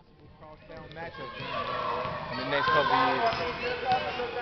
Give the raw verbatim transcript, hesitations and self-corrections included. possible cross-down matchup in the next couple of years.